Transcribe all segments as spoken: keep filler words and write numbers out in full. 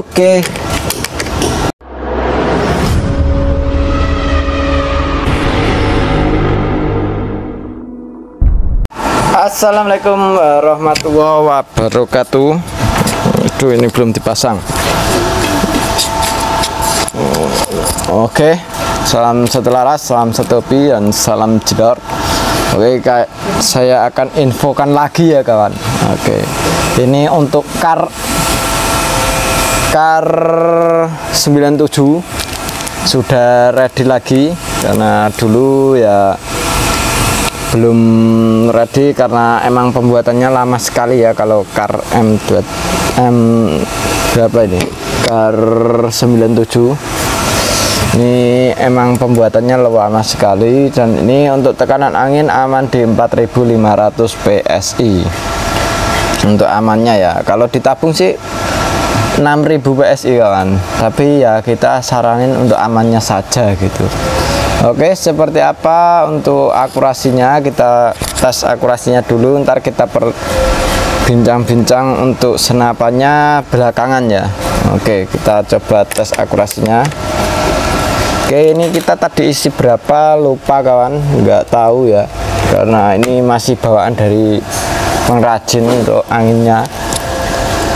Oke. Assalamualaikum warahmatullahi wabarakatuh. Aduh, ini belum dipasang. Oke, okay. Salam satu laras, salam satu hobi, dan salam jedor. Oke, okay, saya akan infokan lagi ya kawan. Oke, okay. Ini untuk KARR KARR sembilan tujuh sudah ready lagi, karena dulu ya belum ready karena emang pembuatannya lama sekali ya. Kalau KARR M dua M berapa ini? KARR sembilan tujuh ini emang pembuatannya lama sekali, dan ini untuk tekanan angin aman di empat ribu lima ratus P S I untuk amannya ya. Kalau ditabung sih enam ribu P S I kawan, tapi ya kita saranin untuk amannya saja gitu. Oke, seperti apa untuk akurasinya, kita tes akurasinya dulu, ntar kita perbincang-bincang untuk senapannya belakangan ya. Oke, kita coba tes akurasinya. Oke, ini kita tadi isi berapa lupa kawan, nggak tahu ya, karena ini masih bawaan dari pengrajin untuk anginnya.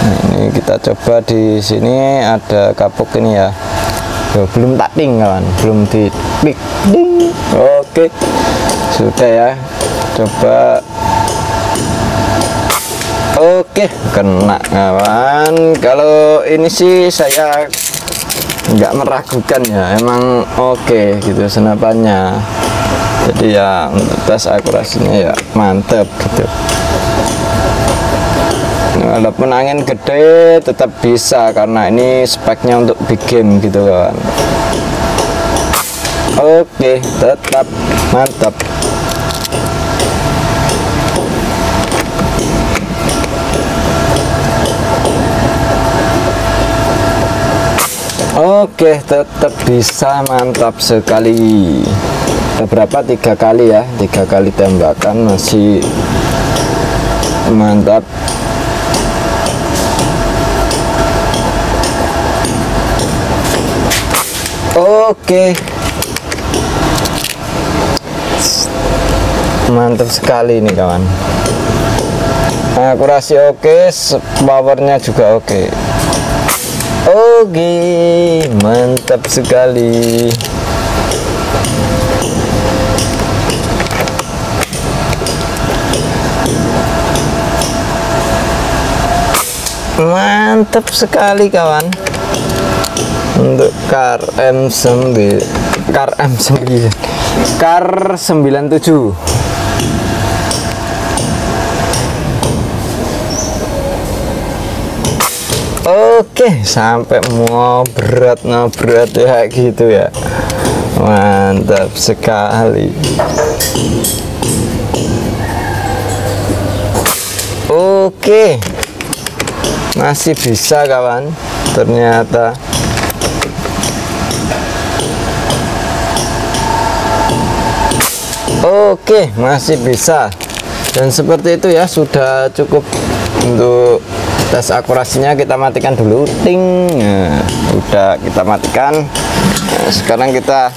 Nah, ini kita coba di sini ada kapuk ini ya. Duh, belum tak ting kawan, belum di klik. Oke, sudah ya, coba. Oke, kena kawan. Kalau ini sih saya nggak meragukan ya, emang oke okay, gitu senapannya. Jadi ya untuk tes akurasinya ya mantep gitu. Nah, walaupun angin gede tetap bisa, karena ini speknya untuk big game gitu kan. Oke okay, tetap mantap. Oke, tetap bisa, mantap sekali. Beberapa tiga kali ya, tiga kali tembakan masih mantap. Oke, mantap sekali nih kawan. Akurasi oke, powernya juga oke. Oke, mantap sekali. Mantap sekali kawan. Untuk KARR M sembilan, KARR M sembilan, KARR sembilan tujuh. Oke, sampai mau berat mau berat ya gitu ya, mantap sekali. Oke, masih bisa kawan ternyata. Oke, masih bisa, dan seperti itu ya, sudah cukup untuk tes akurasinya. Kita matikan dulu, ting. Nah, udah kita matikan. Nah, sekarang kita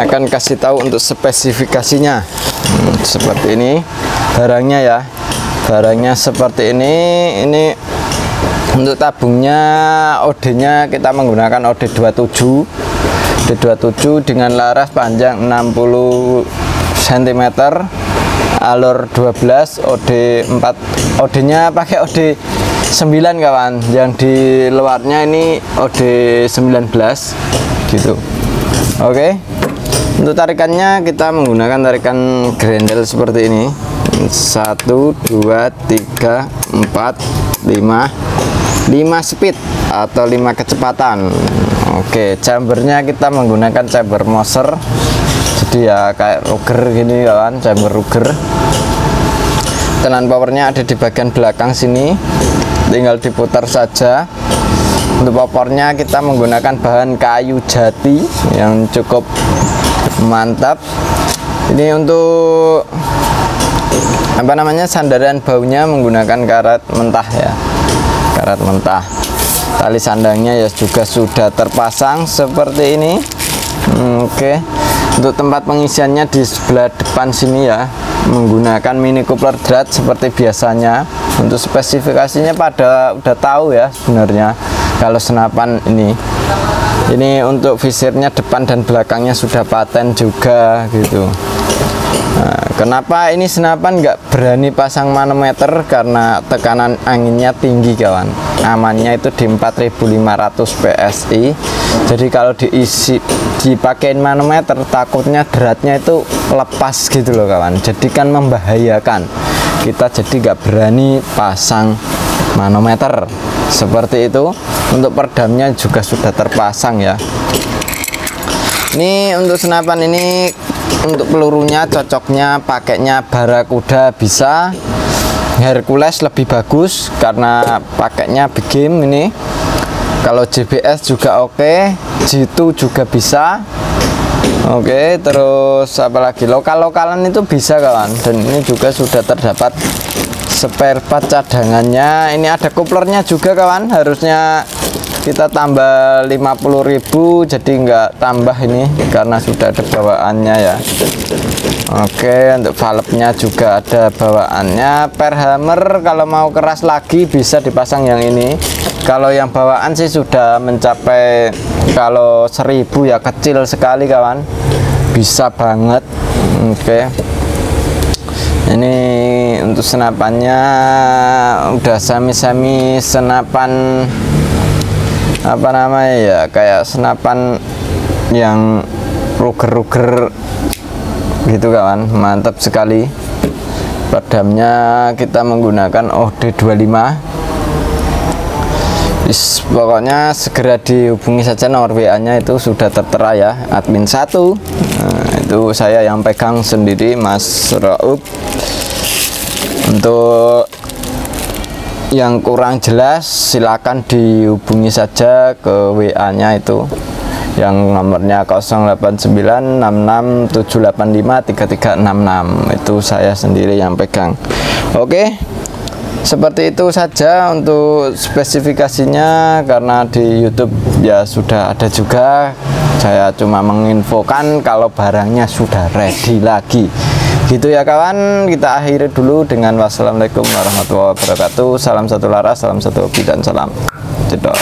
akan kasih tahu untuk spesifikasinya. Hmm, seperti ini barangnya ya, barangnya seperti ini. Ini untuk tabungnya, O D-nya kita menggunakan O D dua puluh tujuh dengan laras panjang enam puluh sentimeter, alur dua belas, O D empat. O D-nya pakai O D sembilan kawan, yang di luarnya ini O D sembilan belas gitu. Oke, untuk tarikannya kita menggunakan tarikan Grendel seperti ini, satu dua tiga empat lima lima speed atau lima kecepatan. Oke, chambernya kita menggunakan chamber Moser, jadi ya kayak Ruger gini kawan, chamber Ruger. Tenan powernya ada di bagian belakang sini, tinggal diputar saja. Untuk popornya kita menggunakan bahan kayu jati yang cukup mantap. Ini untuk apa namanya, sandaran baunya menggunakan karat mentah ya, karat mentah. Tali sandangnya ya juga sudah terpasang seperti ini. Hmm, Oke okay. Untuk tempat pengisiannya di sebelah depan sini ya, menggunakan mini coupler drat seperti biasanya. Untuk spesifikasinya pada udah tahu ya sebenarnya kalau senapan ini. Ini untuk visirnya depan dan belakangnya sudah paten juga gitu. Nah, kenapa ini senapan nggak berani pasang manometer? Karena tekanan anginnya tinggi kawan. Amannya itu di empat ribu lima ratus P S I. Jadi kalau diisi dipakein manometer takutnya dratnya itu lepas gitu loh kawan. Jadi kan membahayakan. Kita jadi nggak berani pasang manometer seperti itu. Untuk peredamnya juga sudah terpasang ya. Ini untuk senapan ini, untuk pelurunya cocoknya pakainya Barakuda bisa, Hercules lebih bagus karena pakainya big game ini. Kalau J B S juga oke, okay. G two juga bisa. Oke, okay, terus apalagi lokal-lokalan itu bisa kawan. Dan ini juga sudah terdapat spare part cadangannya. Ini ada kuplernya juga kawan. Harusnya kita tambah lima puluh ribu, jadi nggak tambah ini karena sudah ada bawaannya ya. Oke, okay, untuk valve-nya juga ada bawaannya. Per hammer kalau mau keras lagi bisa dipasang yang ini. Kalau yang bawaan sih sudah mencapai, kalau seribu ya kecil sekali kawan, bisa banget. Oke okay. Ini untuk senapannya udah semi-semi senapan apa namanya ya, kayak senapan yang Ruger-Ruger gitu kawan, mantap sekali. Peredamnya kita menggunakan O D dua lima. Is, pokoknya segera dihubungi saja, nomor W A-nya itu sudah tertera ya, admin satu. Nah, itu saya yang pegang sendiri, Mas Raub. Untuk yang kurang jelas silakan dihubungi saja ke W A-nya itu, yang nomornya nol delapan sembilan enam enam tujuh delapan lima tiga tiga enam enam. Itu saya sendiri yang pegang. Oke. Seperti itu saja untuk spesifikasinya, karena di YouTube ya sudah ada juga. Saya cuma menginfokan kalau barangnya sudah ready lagi. Gitu ya kawan, kita akhiri dulu dengan wassalamualaikum warahmatullahi wabarakatuh. Salam satu laras, salam satu hobi, dan salam jedor.